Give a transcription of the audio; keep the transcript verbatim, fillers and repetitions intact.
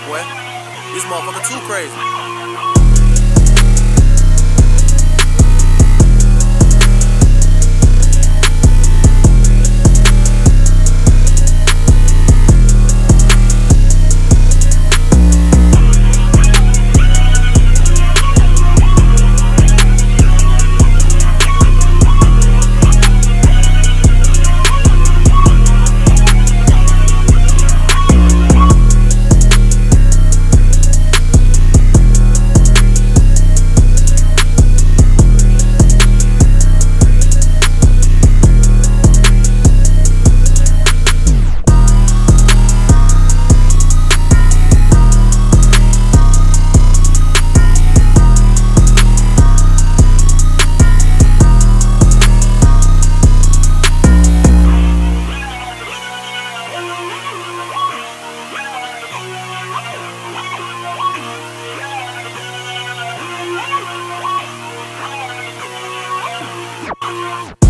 nah, boy. This motherfucker too crazy. We'll be right back.